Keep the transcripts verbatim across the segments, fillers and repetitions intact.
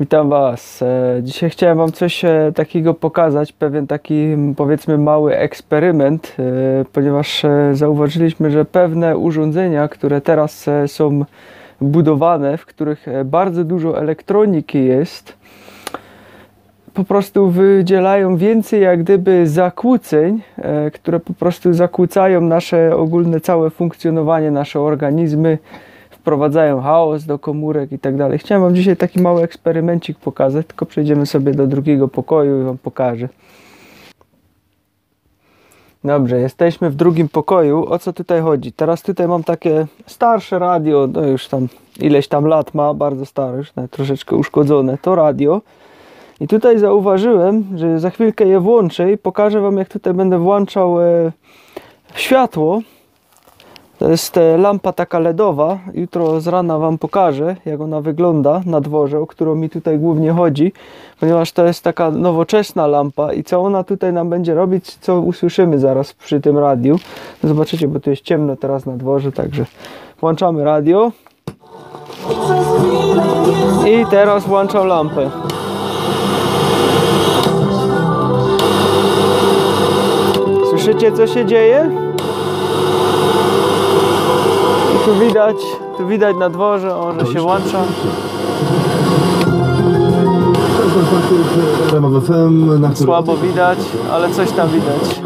Witam Was. Dzisiaj chciałem Wam coś takiego pokazać, pewien taki, powiedzmy, mały eksperyment, ponieważ zauważyliśmy, że pewne urządzenia, które teraz są budowane, w których bardzo dużo elektroniki jest, po prostu wydzielają więcej jak gdyby zakłóceń, które po prostu zakłócają nasze ogólne całe funkcjonowanie, nasze organizmy, wprowadzają chaos do komórek i tak dalej. Chciałem Wam dzisiaj taki mały eksperymencik pokazać, tylko przejdziemy sobie do drugiego pokoju i Wam pokażę. Dobrze, jesteśmy w drugim pokoju. O co tutaj chodzi? Teraz tutaj mam takie starsze radio, no już tam ileś tam lat ma, bardzo stare, już troszeczkę uszkodzone to radio. I tutaj zauważyłem, że za chwilkę je włączę i pokażę Wam, jak tutaj będę włączał e, światło. To jest lampa taka LEDowa, jutro z rana Wam pokażę, jak ona wygląda na dworze, o którą mi tutaj głównie chodzi, ponieważ to jest taka nowoczesna lampa i co ona tutaj nam będzie robić, co usłyszymy zaraz przy tym radiu. Zobaczycie, bo tu jest ciemno teraz na dworze, także włączamy radio i teraz włączam lampę. Słyszycie, co się dzieje? Tu widać, tu widać na dworze, on się włącza. Słabo widać, ale coś tam widać.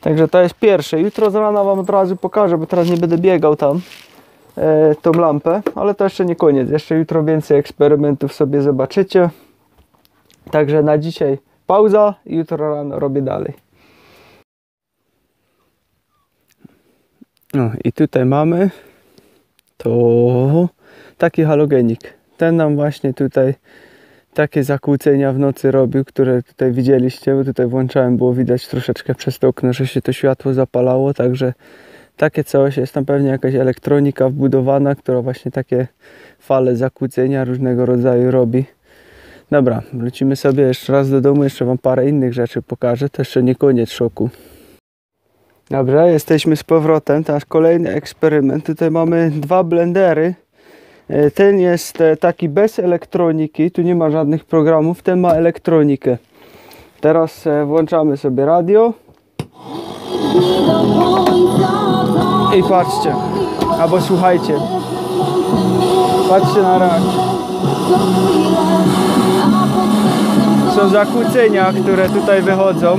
Także to jest pierwsze. Jutro z rana Wam od razu pokażę, bo teraz nie będę biegał tam e, tą lampę, ale to jeszcze nie koniec. Jeszcze jutro więcej eksperymentów sobie zobaczycie. Także na dzisiaj pauza i jutro rano robię dalej. No i tutaj mamy to taki halogenik. Ten nam właśnie tutaj takie zakłócenia w nocy robił, które tutaj widzieliście, bo tutaj włączałem, było widać troszeczkę przez to okno, że się to światło zapalało, także takie coś, jest tam pewnie jakaś elektronika wbudowana, która właśnie takie fale zakłócenia różnego rodzaju robi. Dobra, wrócimy sobie jeszcze raz do domu, jeszcze Wam parę innych rzeczy pokażę, to jeszcze nie koniec szoku. Dobrze, jesteśmy z powrotem, teraz kolejny eksperyment. Tutaj mamy dwa blendery. Ten jest taki bez elektroniki, tu nie ma żadnych programów, ten ma elektronikę. Teraz włączamy sobie radio. I patrzcie, albo słuchajcie. Patrzcie na reakcję. Są zakłócenia, które tutaj wychodzą.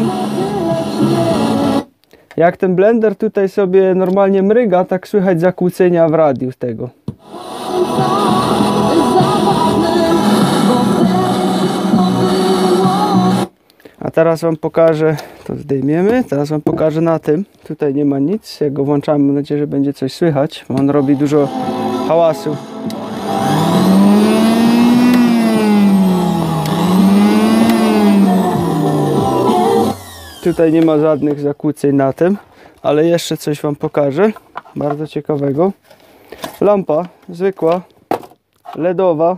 Jak ten blender tutaj sobie normalnie mryga, tak słychać zakłócenia w radiu tego. A teraz Wam pokażę, to zdejmiemy, teraz Wam pokażę na tym. Tutaj nie ma nic, jak go włączamy, mam nadzieję, że będzie coś słychać, bo on robi dużo hałasu. Tutaj nie ma żadnych zakłóceń na tym, ale jeszcze coś Wam pokażę, bardzo ciekawego. Lampa zwykła, LEDowa,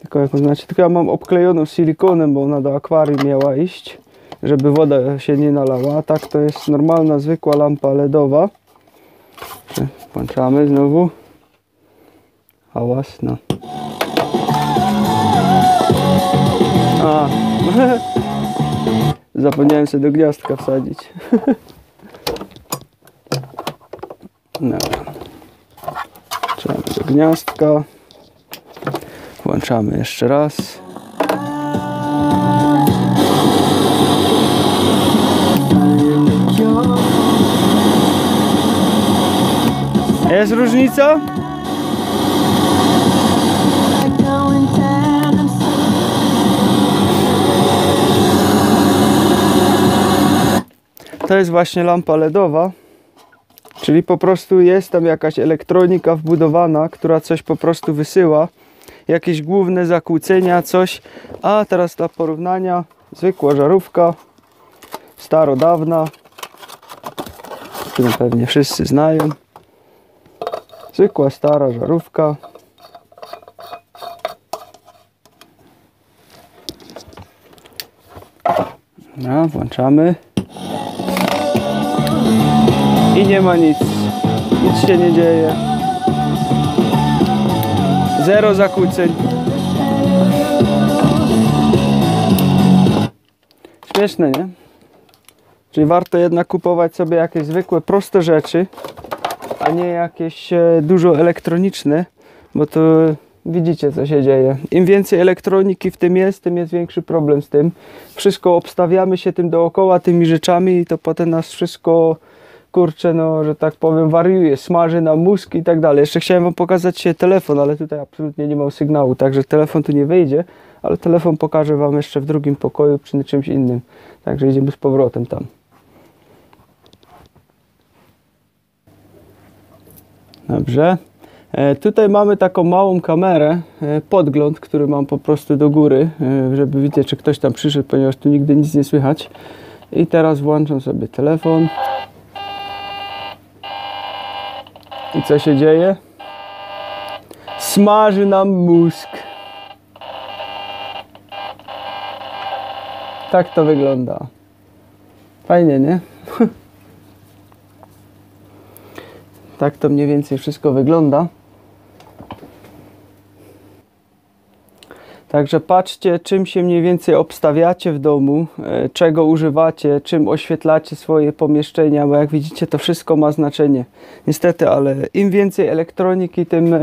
tylko jak znaczy, tylko ja mam obklejoną silikonem, bo ona do akwarium miała iść, żeby woda się nie nalała, a tak to jest normalna, zwykła lampa LEDowa. Włączamy znowu. Hałas, no. A. Zapomniałem sobie do gniazdka wsadzić. No. Włączamy do gniazdka. Włączamy jeszcze raz. Jest różnica? To jest właśnie lampa LEDowa, czyli po prostu jest tam jakaś elektronika wbudowana, która coś po prostu wysyła, jakieś główne zakłócenia, coś. A teraz dla porównania zwykła żarówka, starodawna, którą pewnie wszyscy znają. Zwykła stara żarówka. No, włączamy. I nie ma nic, nic się nie dzieje. zero zakłóceń. Śmieszne, nie? Czyli warto jednak kupować sobie jakieś zwykłe, proste rzeczy, a nie jakieś dużo elektroniczne, bo to widzicie, co się dzieje. Im więcej elektroniki w tym jest, tym jest większy problem z tym. Wszystko obstawiamy się tym dookoła, tymi rzeczami i to potem nas wszystko, kurczę, no, że tak powiem, wariuje, smaży na mózg i tak dalej. Jeszcze chciałem wam pokazać się telefon, ale tutaj absolutnie nie mam sygnału, także telefon tu nie wyjdzie, ale telefon pokażę wam jeszcze w drugim pokoju czy czymś innym. Także idziemy z powrotem tam. Dobrze. Tutaj mamy taką małą kamerę, podgląd, który mam po prostu do góry, żeby widzieć, czy ktoś tam przyszedł, ponieważ tu nigdy nic nie słychać. I teraz włączam sobie telefon. I co się dzieje? Smaży nam mózg. Tak to wygląda. Fajnie, nie? Tak to mniej więcej wszystko wygląda. Także patrzcie, czym się mniej więcej obstawiacie w domu, czego używacie, czym oświetlacie swoje pomieszczenia, bo jak widzicie, to wszystko ma znaczenie. Niestety, ale im więcej elektroniki, tym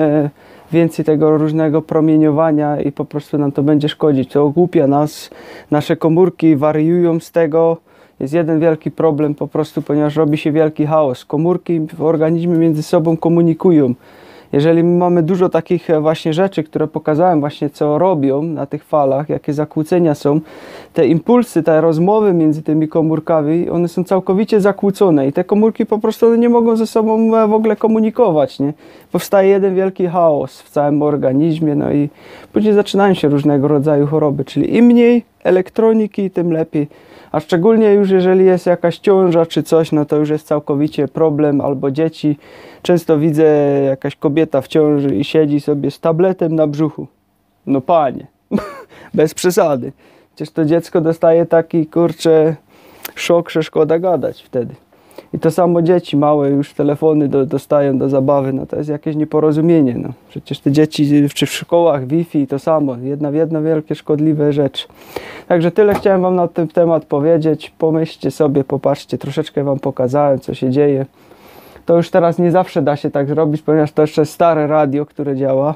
więcej tego różnego promieniowania i po prostu nam to będzie szkodzić. To ogłupia nas, nasze komórki wariują z tego. Jest jeden wielki problem po prostu, ponieważ robi się wielki chaos. Komórki w organizmie między sobą komunikują. Jeżeli my mamy dużo takich właśnie rzeczy, które pokazałem właśnie, co robią na tych falach, jakie zakłócenia są, te impulsy, te rozmowy między tymi komórkami, one są całkowicie zakłócone i te komórki po prostu one nie mogą ze sobą w ogóle komunikować, nie? Powstaje jeden wielki chaos w całym organizmie, no i później zaczynają się różnego rodzaju choroby, czyli im mniej elektroniki, tym lepiej. A szczególnie już jeżeli jest jakaś ciąża czy coś, no to już jest całkowicie problem, albo dzieci. Często widzę, jakaś kobieta w ciąży i siedzi sobie z tabletem na brzuchu. No panie, bez przesady. Przecież to dziecko dostaje taki, kurczę, szok, że szkoda gadać wtedy. I to samo dzieci małe już telefony do, dostają do zabawy, no to jest jakieś nieporozumienie. No. Przecież te dzieci czy w szkołach, Wi-Fi to samo, jedna w jedno wielkie szkodliwe rzeczy. Także tyle chciałem wam na ten temat powiedzieć, pomyślcie sobie, popatrzcie, troszeczkę wam pokazałem, co się dzieje. To już teraz nie zawsze da się tak zrobić, ponieważ to jeszcze stare radio, które działa.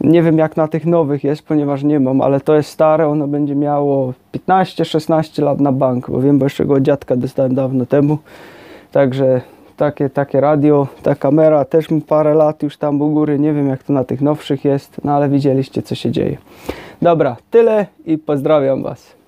Nie wiem, jak na tych nowych jest, ponieważ nie mam, ale to jest stare, ono będzie miało piętnaście szesnaście lat na bank, bo wiem, bo jeszcze go od dziadka dostałem dawno temu. Także takie, takie radio, ta kamera też mu parę lat już tam u góry, nie wiem jak to na tych nowszych jest, no ale widzieliście, co się dzieje. Dobra, tyle i pozdrawiam was.